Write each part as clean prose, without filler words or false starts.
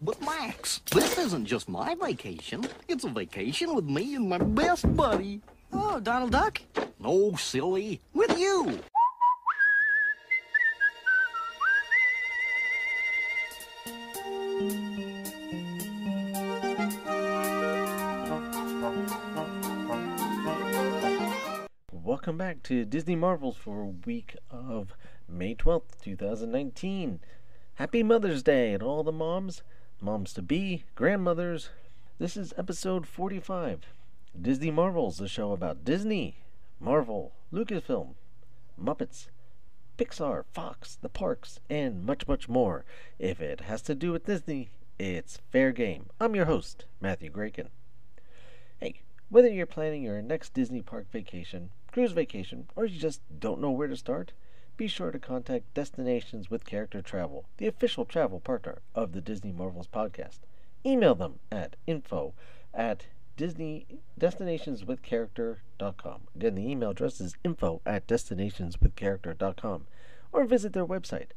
But Max, this isn't just my vacation. It's a vacation with me and my best buddy. Oh, Donald Duck? No, silly. With you. Welcome back to Disney Marvels for week of May 12th, 2019. Happy Mother's Day to all the moms, moms-to-be, grandmothers. This is episode 45, Disney Marvels, the show about Disney, Marvel, Lucasfilm, Muppets, Pixar, Fox, the parks, and much, much more. If it has to do with Disney, it's fair game. I'm your host, Matthew Graken. Hey, whether you're planning your next Disney park vacation, cruise vacation, or you just don't know where to start, be sure to contact Destinations with Character Travel, the official travel partner of the Disney Marvels podcast. Email them at info@destinationswithcharacter.com. Again, the email address is info@destinationswithcharacter.com, or visit their website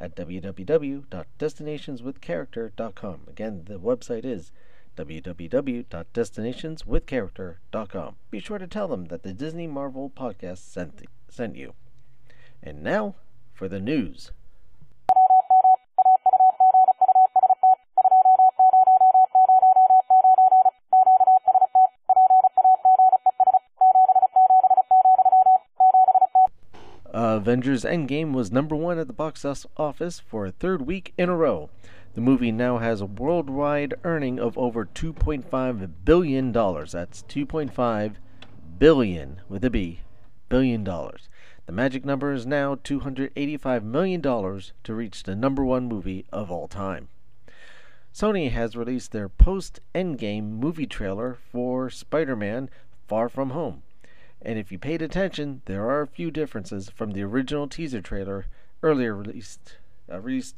at www.destinationswithcharacter.com. Again, the website is www.destinationswithcharacter.com. Be sure to tell them that the Disney Marvel podcast sent you. And now, for the news. Avengers Endgame was number one at the box office for a third week in a row. The movie now has a worldwide earning of over $2.5 billion. That's $2.5 billion, with a B, billion dollars. The magic number is now $285 million to reach the number one movie of all time. Sony has released their post-Endgame movie trailer for Spider-Man: Far From Home. And if you paid attention, there are a few differences from the original teaser trailer released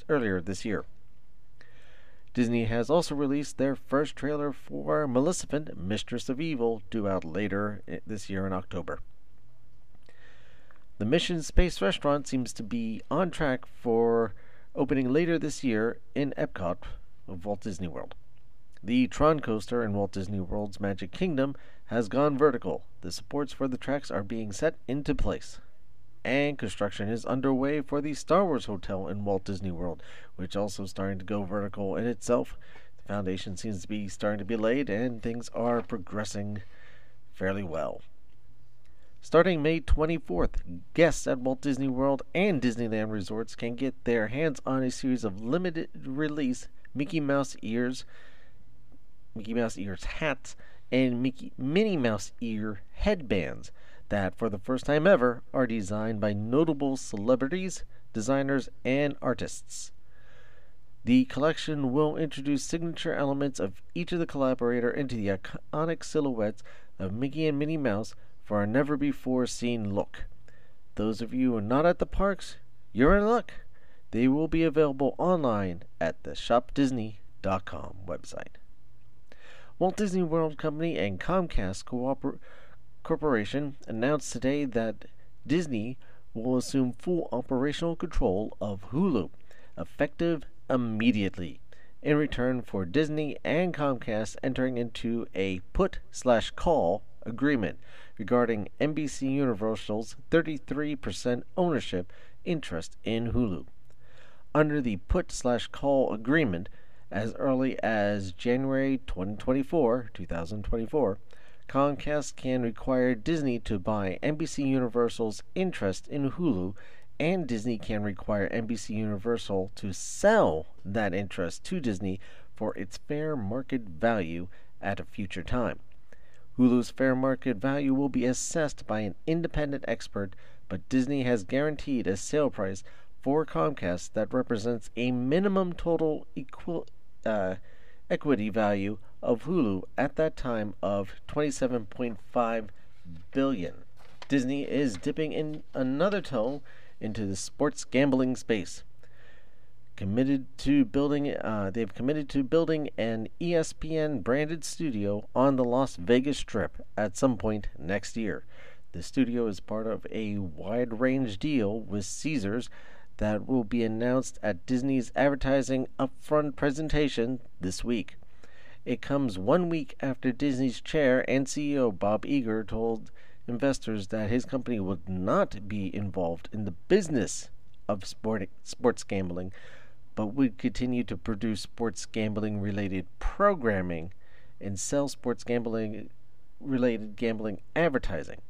earlier this year. Disney has also released their first trailer for Maleficent: Mistress of Evil, due out later this year in October. The Mission Space Restaurant seems to be on track for opening later this year in Epcot of Walt Disney World. The Tron coaster in Walt Disney World's Magic Kingdom has gone vertical. The supports for the tracks are being set into place. And construction is underway for the Star Wars Hotel in Walt Disney World, which also starting to go vertical in itself. The foundation seems to be starting to be laid, and things are progressing fairly well. Starting May 24th, guests at Walt Disney World and Disneyland resorts can get their hands on a series of limited-release Mickey Mouse ears hats, and Minnie Mouse ear headbands that, for the first time ever, are designed by notable celebrities, designers, and artists. The collection will introduce signature elements of each of the collaborator into the iconic silhouettes of Mickey and Minnie Mouse for a never-before-seen look. Those of you who are not at the parks, you're in luck. They will be available online at the ShopDisney.com website. Walt Disney World Company and Comcast Corporation announced today that Disney will assume full operational control of Hulu, effective immediately, in return for Disney and Comcast entering into a put/call agreement regarding NBC Universal's 33% ownership interest in Hulu. Under the put/call agreement, as early as January 2024, Comcast can require Disney to buy NBC Universal's interest in Hulu, and Disney can require NBC Universal to sell that interest to Disney for its fair market value at a future time. Hulu's fair market value will be assessed by an independent expert, but Disney has guaranteed a sale price for Comcast that represents a minimum total equity value of Hulu at that time of $27.5 billion. Disney is dipping in another toe into the sports gambling space. They've committed to building an ESPN branded studio on the Las Vegas Strip at some point next year. The studio is part of a wide range deal with Caesars that will be announced at Disney's advertising upfront presentation this week. It comes 1 week after Disney's chair and CEO Bob Iger told investors that his company would not be involved in the business of sports gambling, but would continue to produce sports gambling related programming and sell sports gambling related gambling advertising.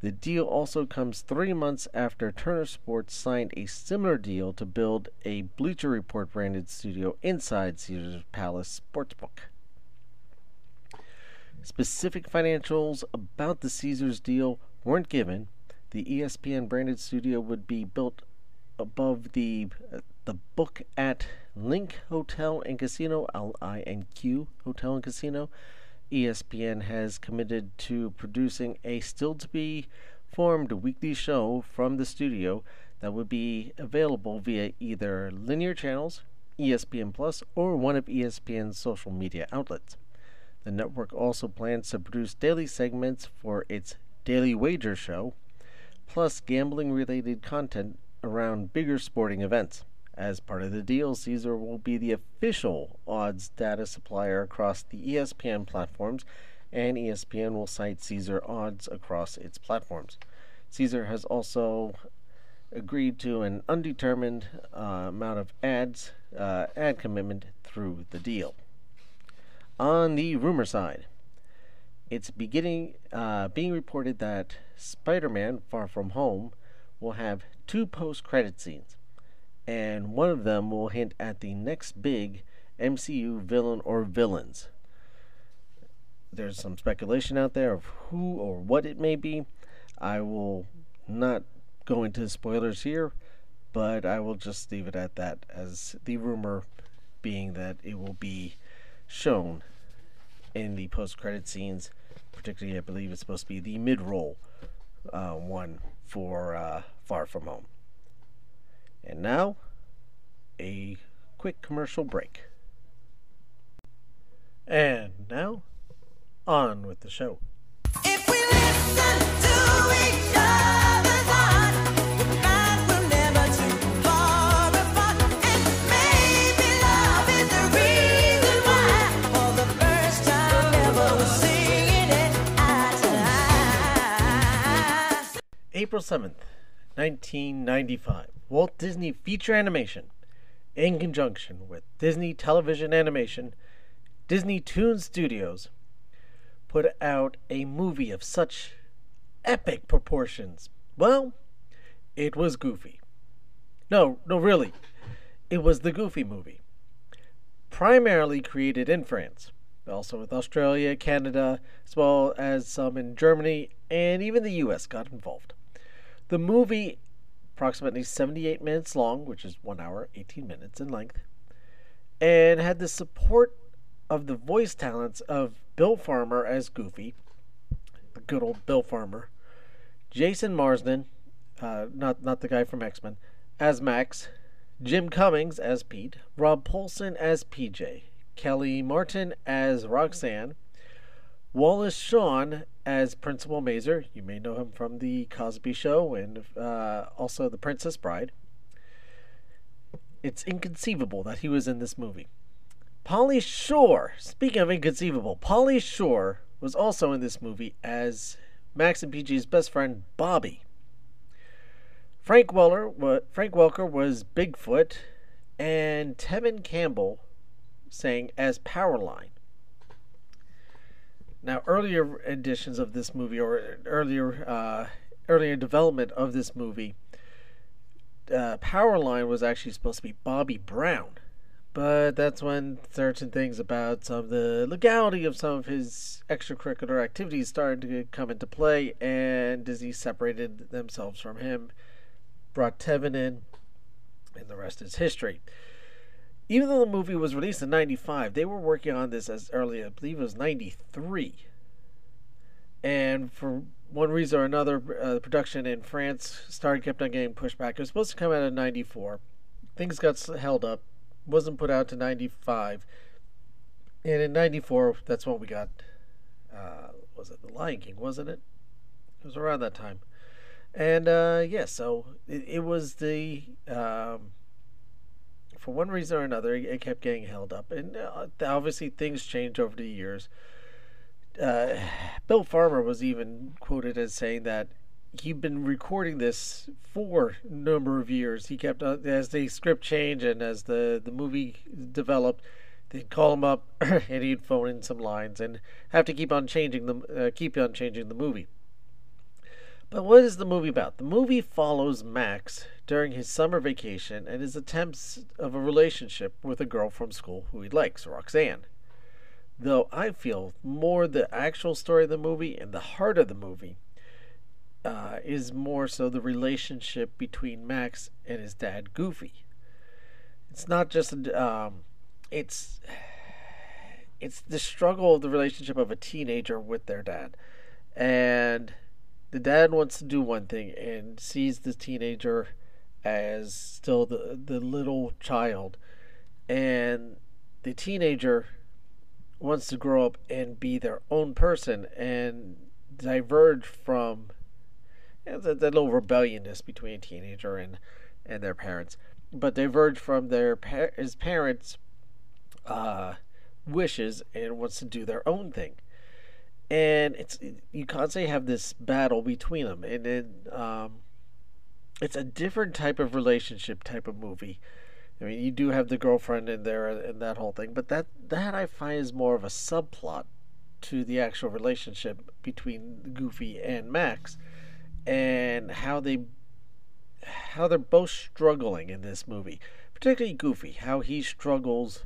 The deal also comes 3 months after Turner Sports signed a similar deal to build a Bleacher Report branded studio inside Caesars Palace Sportsbook. Specific financials about the Caesars deal weren't given. The ESPN branded studio would be built above the book at LINQ Hotel and Casino, LINQ Hotel and Casino. ESPN has committed to producing a still-to-be-formed weekly show from the studio that would be available via either linear channels, ESPN Plus, or one of ESPN's social media outlets. The network also plans to produce daily segments for its Daily Wager show, plus gambling-related content around bigger sporting events. As part of the deal, Caesar will be the official odds data supplier across the ESPN platforms, and ESPN will cite Caesar odds across its platforms. Caesar has also agreed to an undetermined amount of ad commitment through the deal. On the rumor side, it's being reported that Spider-Man: Far From Home will have 2 post-credit scenes, and one of them will hint at the next big MCU villain or villains. There's some speculation out there of who or what it may be. I will not go into spoilers here, but I will just leave it at that, as the rumor being that it will be shown in the post-credit scenes, particularly I believe it's supposed to be the mid-roll one for Far From Home. And now, a quick commercial break. And now, on with the show. If we listen to each other's heart, we're never too far apart. And maybe love is the reason why, for the first time ever, we're singing it eye to eye. April 7th, 1995. Walt Disney Feature Animation, in conjunction with Disney Television Animation, Disney Toon Studios, put out a movie of such epic proportions. Well, it was Goofy. No, really, it was the Goofy movie. Primarily created in France, also with Australia, Canada, as well as some in Germany, and even the US got involved. The movie, approximately 78 minutes long, which is 1 hour, 18 minutes in length, and had the support of the voice talents of Bill Farmer as Goofy, the good old Bill Farmer, Jason Marsden, not the guy from X-Men, as Max, Jim Cummings as Pete, Rob Paulsen as PJ, Kelly Martin as Roxanne, Wallace Shawn as Principal Mazer. You may know him from The Cosby Show and also The Princess Bride. It's inconceivable that he was in this movie. Pauly Shore, speaking of inconceivable, Pauly Shore was also in this movie as Max and PG's best friend, Bobby. Frank Welker was Bigfoot, and Tevin Campbell sang as Powerline. Now, earlier editions of this movie, or earlier development of this movie, Powerline was actually supposed to be Bobby Brown, but that's when certain things about some of the legality of some of his extracurricular activities started to come into play, and Disney separated themselves from him, brought Tevin in, and the rest is history. Even though the movie was released in 95, they were working on this as early, I believe it was 93. And for one reason or another, the production in France kept on getting pushed back. It was supposed to come out in 94. Things got held up. Wasn't put out to 95. And in 94, that's when we got, was it The Lion King, wasn't it? It was around that time. And yeah, so it was the for one reason or another, it kept getting held up, and obviously things changed over the years. Bill Farmer was even quoted as saying that he'd been recording this for a number of years. He kept as the script changed and as the movie developed, they'd call him up and he'd phone in some lines and have to keep on changing the movie. But what is the movie about? The movie follows Max during his summer vacation and his attempts of a relationship with a girl from school who he likes, Roxanne. Though I feel more the actual story of the movie and the heart of the movie is more so the relationship between Max and his dad, Goofy. It's not just it's the struggle of the relationship of a teenager with their dad, and the dad wants to do one thing and sees the teenager as still the little child. And the teenager wants to grow up and be their own person and diverge from that little rebelliousness between a teenager and their parents. But diverge from his parents' wishes and wants to do their own thing. And you constantly have this battle between them, and then it's a different type of relationship type of movie. I mean, you do have the girlfriend in there and that whole thing, but that I find is more of a subplot to the actual relationship between Goofy and Max, and how they're both struggling in this movie, particularly Goofy, how he struggles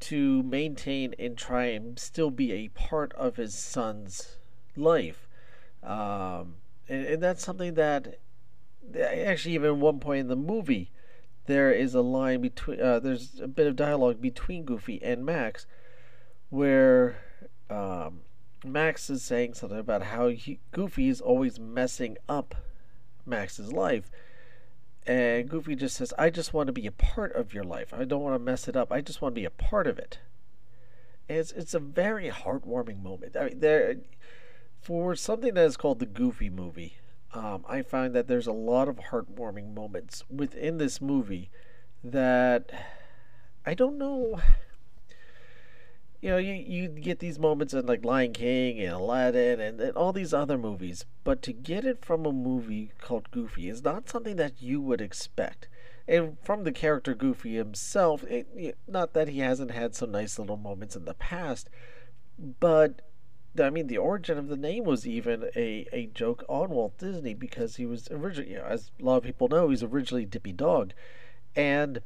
to maintain and try and still be a part of his son's life. And that's something that actually, even at one point in the movie, there is a line between there's a bit of dialogue between Goofy and Max where Max is saying something about how Goofy is always messing up Max's life. And Goofy just says, I just want to be a part of your life. I don't want to mess it up. I just want to be a part of it. And it's a very heartwarming moment. I mean, for something that is called the Goofy movie, I find that there's a lot of heartwarming moments within this movie that I don't know. You know, you get these moments in like Lion King and Aladdin and all these other movies, but to get it from a movie called Goofy is not something that you would expect. And from the character Goofy himself, not that he hasn't had some nice little moments in the past, but I mean, the origin of the name was even a joke on Walt Disney, because he was originally, you know, as a lot of people know, he's originally Dippy Dog, and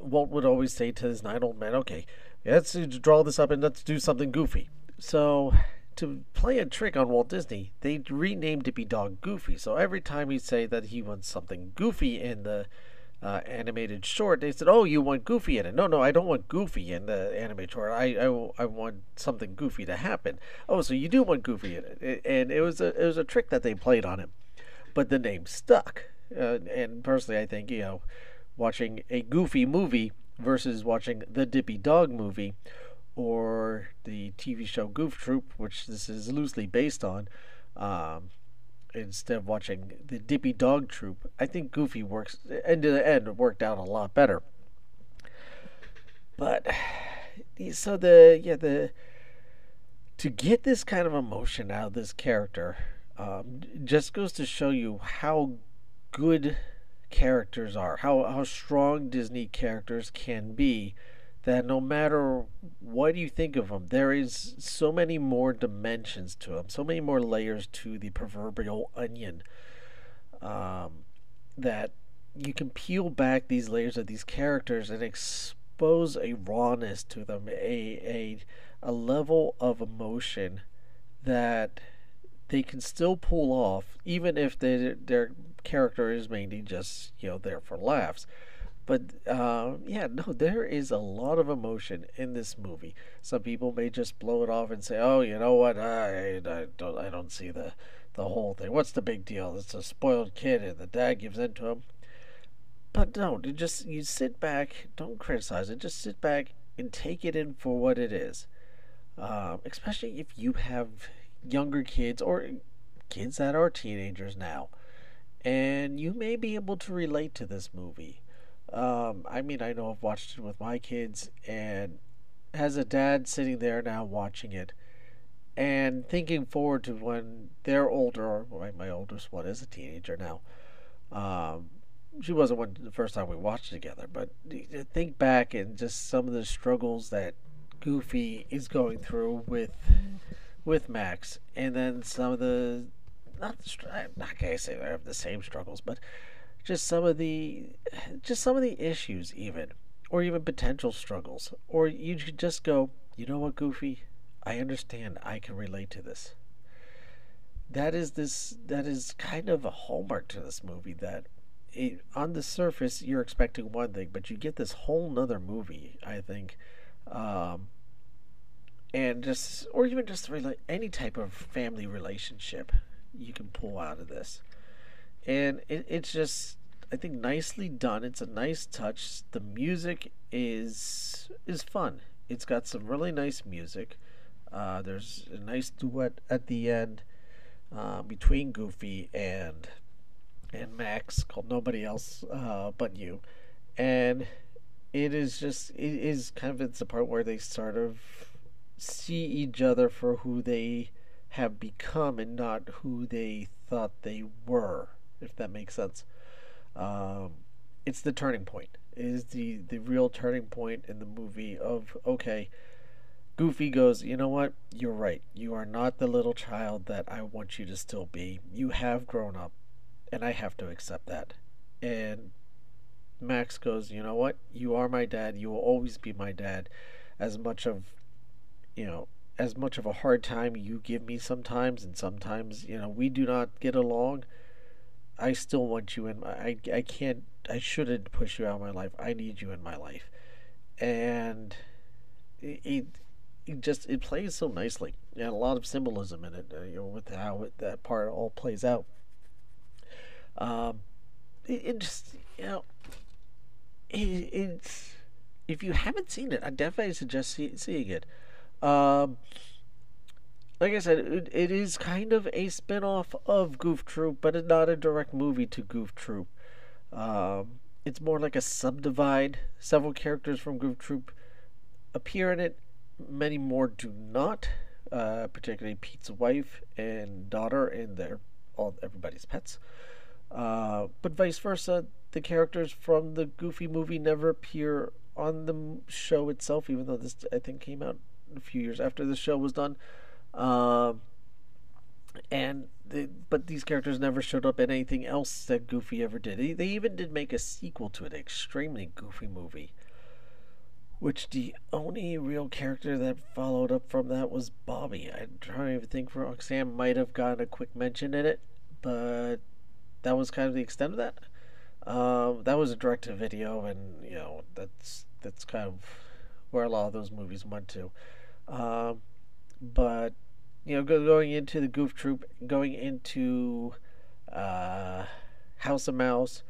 Walt would always say to his 9-year-old man, okay, let's draw this up and let's do something goofy. So to play a trick on Walt Disney, they renamed Dippy Dog Goofy. So every time he'd say that he wants something goofy in the animated short, they said, oh, you want Goofy in it. No, I don't want Goofy in the animated short. I want something goofy to happen. Oh, so you do want Goofy in it. And it was a trick that they played on him. But the name stuck. And personally, I think, you know, watching a Goofy movie versus watching the Dippy Dog movie or the TV show Goof Troop, which this is loosely based on, instead of watching the Dippy Dog Troop, I think Goofy works, end to the end, worked out a lot better. But so to get this kind of emotion out of this character just goes to show you how good characters are, how strong Disney characters can be, that no matter what you think of them, there is so many more dimensions to them, so many more layers to the proverbial onion, that you can peel back these layers of these characters and expose a rawness to them, a level of emotion that they can still pull off, even if their character is mainly just, you know, there for laughs. But there is a lot of emotion in this movie. Some people may just blow it off and say, "Oh, you know what? I don't see the whole thing. What's the big deal? It's a spoiled kid, and the dad gives in to him." But no, you sit back, don't criticize it. Just sit back and take it in for what it is. Especially if you have younger kids or kids that are teenagers now. and you may be able to relate to this movie. I mean, I know I've watched it with my kids, and as a dad sitting there now watching it and thinking forward to when they're older, my oldest one is a teenager now. She wasn't one the first time we watched it together, but think back and just some of the struggles that Goofy is going through with Max, and then some of the not gonna say they have the same struggles, but just some of the issues even, or even potential struggles, or you could just go, you know what, Goofy, I understand, I can relate to this. That is kind of a hallmark to this movie, that it, on the surface you're expecting one thing, but you get this whole nother movie, I think. And just, or even just any type of family relationship you can pull out of this. And it's just, I think, nicely done. It's a nice touch. The music is fun. It's got some really nice music. There's a nice duet at the end between Goofy and Max called Nobody Else But You. And it's the part where they sort of see each other for who they have become and not who they thought they were, if that makes sense. It's the turning point. It is the real turning point in the movie of, okay, Goofy goes, you know what, you're right. You are not the little child that I want you to still be. You have grown up, and I have to accept that. And Max goes, you know what, you are my dad. You will always be my dad. As much of a hard time you give me sometimes, and sometimes, we do not get along, I still want you in my, I shouldn't push you out of my life. I need you in my life. And it plays so nicely, and a lot of symbolism in it, with how that part all plays out. It's, if you haven't seen it, I definitely suggest seeing it. Like I said, it is kind of a spin-off of Goof Troop, but it's not a direct movie to Goof Troop. It's more like a subdivide. Several characters from Goof Troop appear in it. Many more do not. Particularly Pete's wife and daughter and everybody's pets. But vice versa, the characters from the Goofy movie never appear on the show itself, even though this, I think, came out a few years after the show was done. But these characters never showed up in anything else that Goofy ever did. They even did make a sequel to it, an extremely Goofy movie, which the only real character that followed up from that was Bobby. I'm trying to think, Roxanne might have gotten a quick mention in it, but that was kind of the extent of that. That was a direct-to-video, and that's kind of where a lot of those movies went to. But going into the Goof Troop, going into House of Mouse,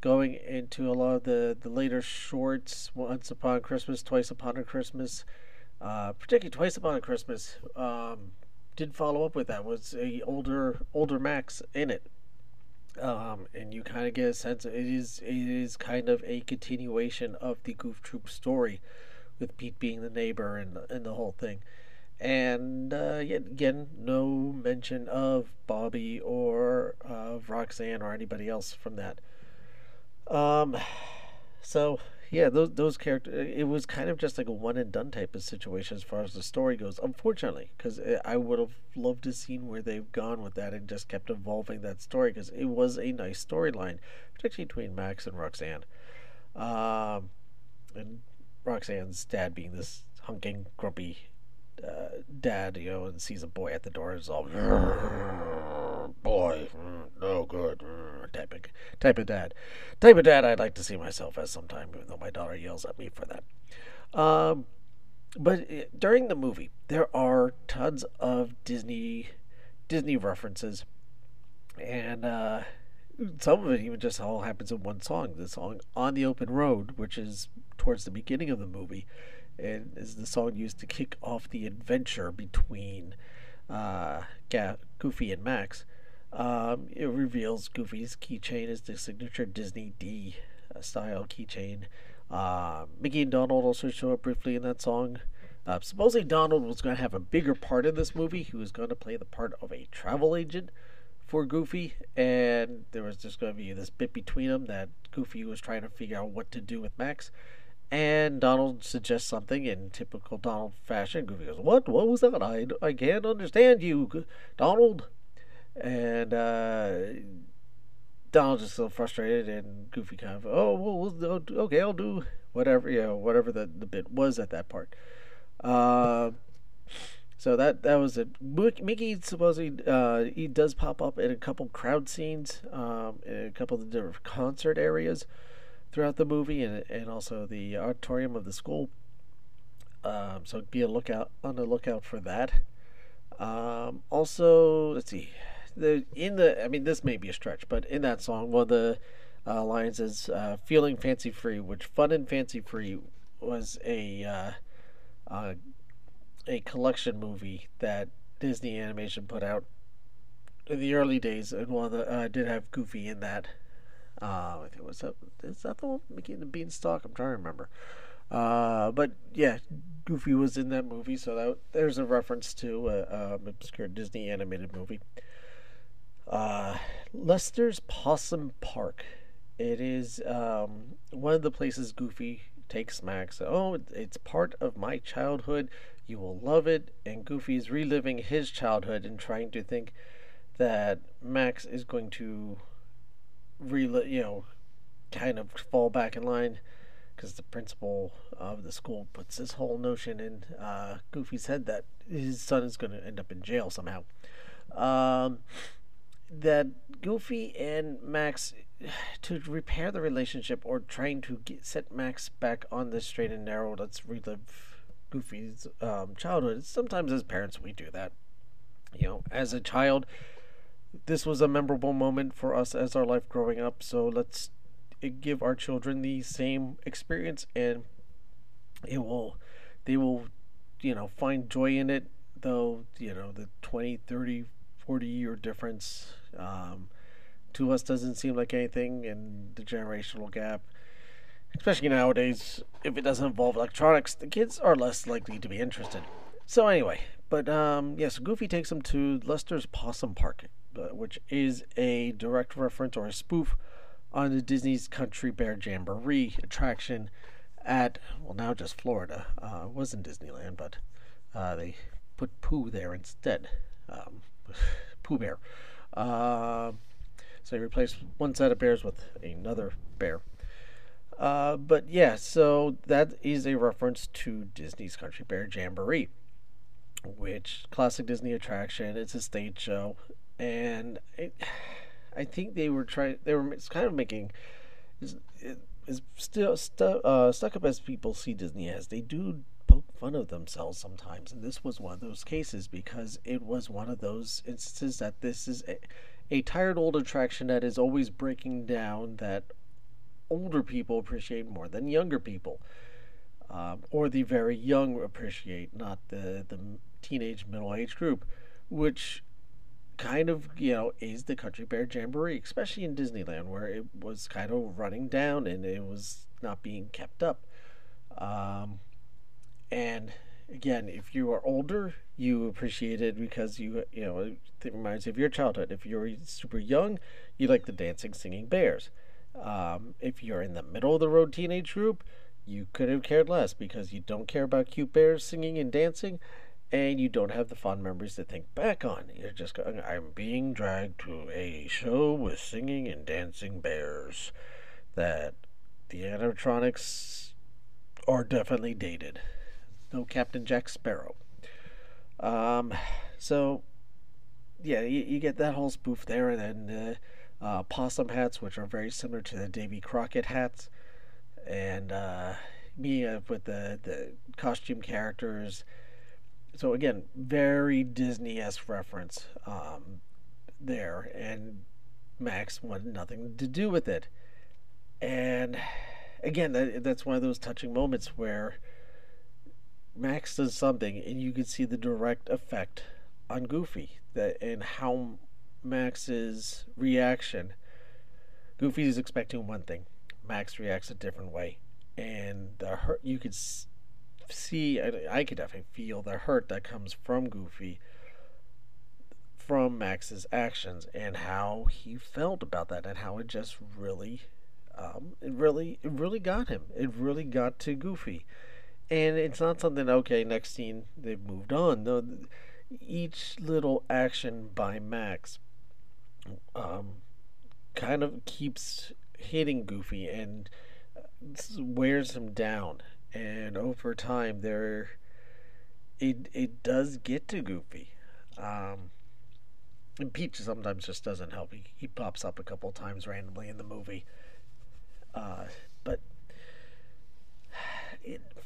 going into a lot of the later shorts, Once Upon a Christmas, Twice Upon a Christmas, particularly Twice Upon a Christmas, did follow up with that. Was a older Max in it. And you kind of get a sense it is kind of a continuation of the Goof Troop story, with Pete being the neighbor and the whole thing. And yet again, no mention of Bobby or of Roxanne or anybody else from that. So yeah, those characters, it was kind of just like a one and done type of situation as far as the story goes, unfortunately, because I would have loved to seen where they've gone with that and just kept evolving that story, because it was a nice storyline, particularly between Max and Roxanne, and Roxanne's dad being this hunking, grumpy dad, and sees a boy at the door and is all, boy, no good, type of dad I'd like to see myself as sometime, even though my daughter yells at me for that. But during the movie, there are tons of Disney references, and some of it even just all happens in one song. The song "On the Open Road," which is towards the beginning of the movie, and is the song used to kick off the adventure between Goofy and Max, It reveals Goofy's keychain is the signature Disney D-style keychain. Mickey and Donald also show up briefly in that song. Supposedly Donald was going to have a bigger part in this movie. He was going to play the part of a travel agent for Goofy, and there was just going to be this bit between them that Goofy was trying to figure out what to do with Max, and Donald suggests something in typical Donald fashion. Goofy goes, what was that? I can't understand you, Donald. And Donald's just so frustrated, and Goofy kind of, okay, I'll do whatever, whatever the bit was at that part. So that was it. Mickey supposedly he does pop up in a couple crowd scenes, in a couple of different concert areas throughout the movie, and also the auditorium of the school. So be on the lookout for that. Also, let's see, this may be a stretch, but in that song, one of the lines is "feeling fancy free," which "fun and fancy free" was a collection movie that Disney Animation put out in the early days, and one of the did have Goofy in that. I think is that the one Mickey and the Beanstalk? I'm trying to remember. But yeah, Goofy was in that movie, so there's a reference to an obscure Disney animated movie. Lester's Possum Park. It is one of the places Goofy takes Max. Oh, it's part of my childhood. You will love it. And Goofy is reliving his childhood and trying to think that Max is going to kind of fall back in line, because the principal of the school puts this whole notion in Goofy's head that his son is going to end up in jail somehow. That Goofy and Max, to repair the relationship or trying to set Max back on the straight and narrow, let's relive Goofy's childhood. Sometimes as parents we do that. As a child, this was a memorable moment for us as our life growing up, so let's give our children the same experience, and they will find joy in it, though the 20, 30, 40 year difference to us doesn't seem like anything, and the generational gap, especially nowadays, if it doesn't involve electronics, the kids are less likely to be interested. So anyway, but yes, Goofy takes them to Lester's Possum Park, which is a direct reference or a spoof on the Disney's Country Bear Jamboree attraction at, well, now just Florida. It was in Disneyland, but they put Pooh there instead. Pooh Bear. So they replaced one set of bears with another bear. But yeah, so that is a reference to Disney's Country Bear Jamboree, which classic Disney attraction. It's a stage show, and I think they were trying. They were kind of making is still stuck up as people see Disney as. They do poke fun of themselves sometimes, and this was one of those cases, because it was one of those instances that this is a tired old attraction that is always breaking down, that older people appreciate more than younger people, or the very young appreciate, not the teenage middle-aged group, which kind of, is the Country Bear Jamboree, especially in Disneyland, where it was kind of running down and it was not being kept up. And again, if you are older, you appreciate it because it reminds you of your childhood. If you're super young, you like the dancing, singing bears. If you're in the middle of the road teenage group, you could have cared less, because you don't care about cute bears singing and dancing, and you don't have the fond memories to think back on. You're just going, I'm being dragged to a show with singing and dancing bears, that the animatronics are definitely dated. No Captain Jack Sparrow. So yeah, you get that whole spoof there, and then possum hats, which are very similar to the Davy Crockett hats, and meeting up with the costume characters. So again, very Disney-esque reference there, and Max wanted nothing to do with it. And again, that's one of those touching moments where Max does something, and you can see the direct effect on Goofy, and how Max's reaction. Goofy is expecting one thing. Max reacts a different way. And the hurt, you could see, I could definitely feel the hurt that comes from Goofy, from Max's actions, and how he felt about that, and how it just really, it really got him. It really got to Goofy. And it's not something, okay, next scene, they've moved on. No, each little action by Max kind of keeps hitting Goofy and wears him down. And over time, it does get to Goofy. And Peach sometimes just doesn't help. He pops up a couple times randomly in the movie. But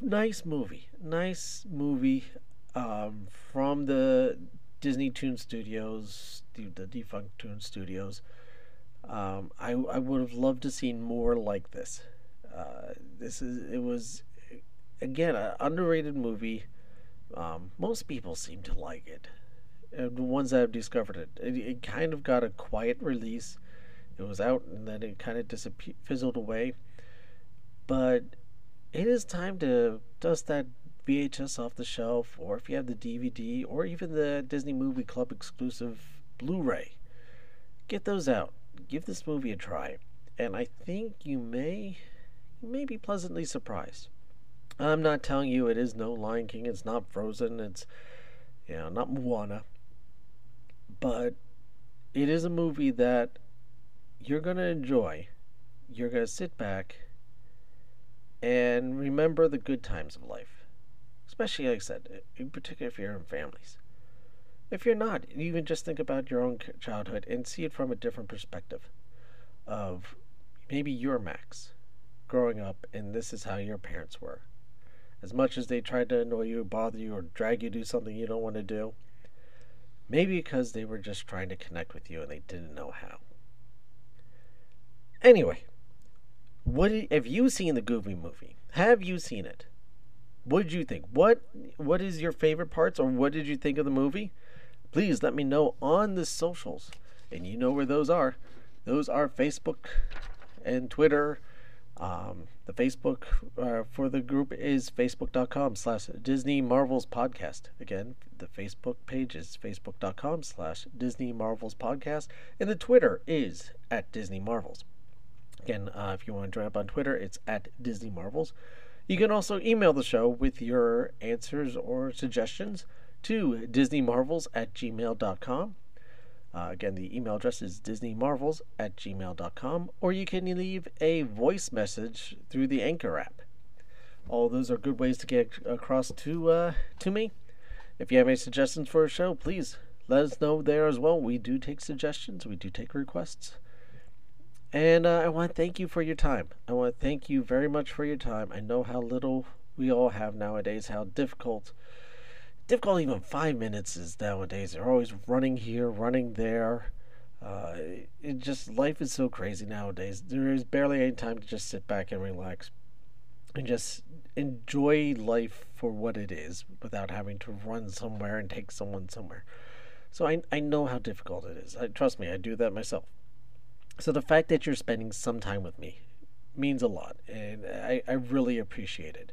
nice movie from the Disney Toon Studios, the defunct Toon Studios. I would have loved to see more like this. It was again an underrated movie. Most people seem to like it. The ones that have discovered it. It kind of got a quiet release. It was out and then it kind of fizzled away. But it is time to dust that VHS off the shelf, or if you have the DVD, or even the Disney Movie Club exclusive Blu-ray. Get those out. Give this movie a try. And I think you may be pleasantly surprised. I'm not telling you it is no Lion King. It's not Frozen. It's, you know, not Moana. But it is a movie that you're going to enjoy. You're going to sit back and remember the good times of life. Especially, like I said, in particular if you're in families. If you're not, even just think about your own childhood and see it from a different perspective of maybe you're Max growing up and this is how your parents were. As much as they tried to annoy you, bother you, or drag you to do something you don't want to do, maybe because they were just trying to connect with you and they didn't know how. Anyway, have you seen the Goofy movie? Have you seen it? What did you think? What is your favorite parts, or what did you think of the movie? Please let me know on the socials, and you know where those are. Those are Facebook and Twitter. The Facebook for the group is facebook.com/Disney Marvels Podcast. Again, the Facebook page is facebook.com/Disney Marvels Podcast, and the Twitter is @Disney Marvels. Again, if you want to join up on Twitter, it's @Disney Marvels. You can also email the show with your answers or suggestions to disneymarvels@gmail.com. Again, the email address is disneymarvels@gmail.com, or you can leave a voice message through the Anchor app. All those are good ways to get across to me. If you have any suggestions for a show, please let us know there as well. We do take suggestions. We do take requests. And I want to thank you for your time. I want to thank you very much for your time. I know how little we all have nowadays, how difficult even 5 minutes is nowadays. They're always running here, running there. It just, life is so crazy nowadays. There is barely any time to just sit back and relax and just enjoy life for what it is without having to run somewhere and take someone somewhere. So I know how difficult it is. Trust me, I do that myself. So the fact that you're spending some time with me means a lot, and I really appreciate it.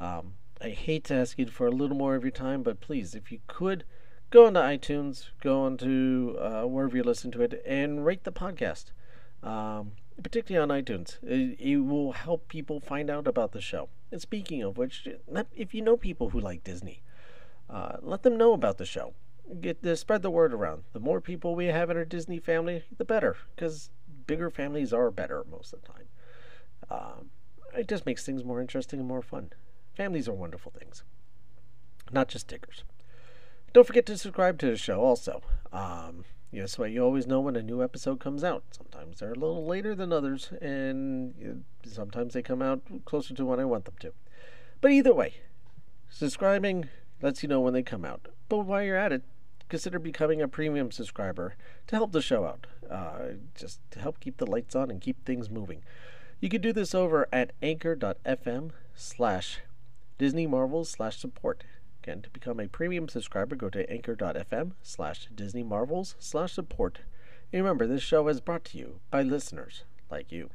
I hate to ask you for a little more of your time, but please, if you could, go onto iTunes, go onto wherever you listen to it, and rate the podcast, particularly on iTunes. It will help people find out about the show. And speaking of which, if you know people who like Disney, let them know about the show. Spread the word around. The more people we have in our Disney family, the better, because bigger families are better most of the time. It just makes things more interesting and more fun. Families are wonderful things, not just stickers. Don't forget to subscribe to the show also. This way you always know when a new episode comes out. Sometimes they're a little later than others, and sometimes they come out closer to when I want them to. But either way, subscribing lets you know when they come out. But while you're at it, consider becoming a premium subscriber to help the show out. Just to help keep the lights on and keep things moving. You can do this over at anchor.fm/Disney Marvels/support. Again, to become a premium subscriber, go to anchor.fm/Disney Marvels/support And remember, this show is brought to you by listeners like you.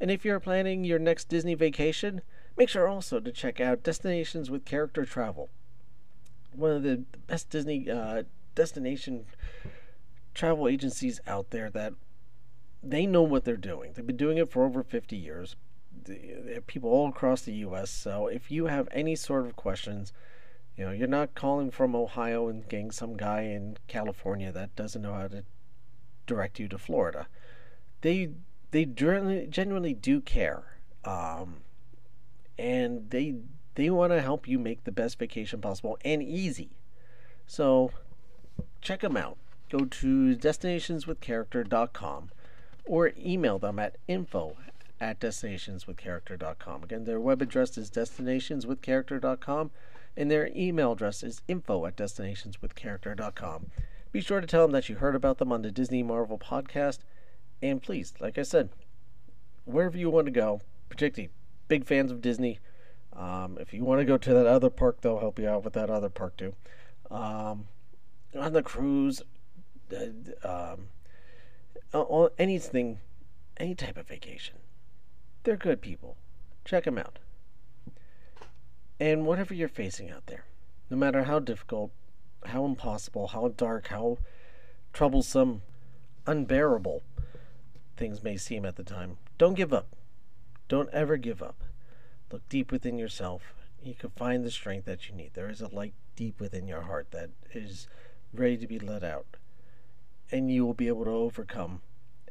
And if you're planning your next Disney vacation, make sure also to check out Destinations with Character Travel. One of the best Disney destination travel agencies out there that they know what they're doing. They've been doing it for over 50 years. There are people all across the U.S. So if you have any sort of questions, you know, you're not calling from Ohio and getting some guy in California that doesn't know how to direct you to Florida. They genuinely do care, and they want to help you make the best vacation possible and easy. So check them out. Go to destinationswithcharacter.com or email them at info@destinationswithcharacter.com. Again, their web address is destinationswithcharacter.com, and their email address is info@destinationswithcharacter.com. Be sure to tell them that you heard about them on the Disney Marvel podcast. And please, like I said, wherever you want to go, particularly big fans of Disney, if you want to go to that other park, they'll help you out with that other park too. On the cruise, anything, any type of vacation. They're good people. Check them out. And whatever you're facing out there, no matter how difficult, how impossible, how dark, how troublesome, unbearable things may seem at the time, don't give up. Don't ever give up. Look deep within yourself. You can find the strength that you need. There is a light deep within your heart that is ready to be let out. And you will be able to overcome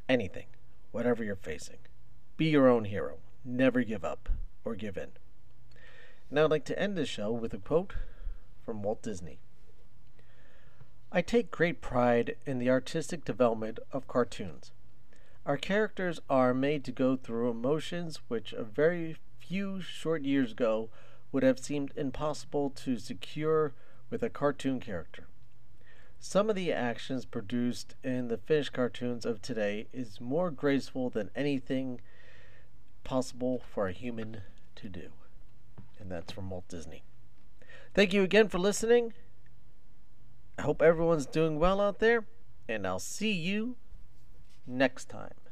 anything, whatever you're facing. Be your own hero. Never give up or give in. Now I'd like to end this show with a quote from Walt Disney. I take great pride in the artistic development of cartoons. Our characters are made to go through emotions which a very few short years ago would have seemed impossible to secure with a cartoon character. Some of the actions produced in the finished cartoons of today is more graceful than anything possible for a human to do. And that's from Walt Disney. Thank you again for listening. I hope everyone's doing well out there, and I'll see you next time.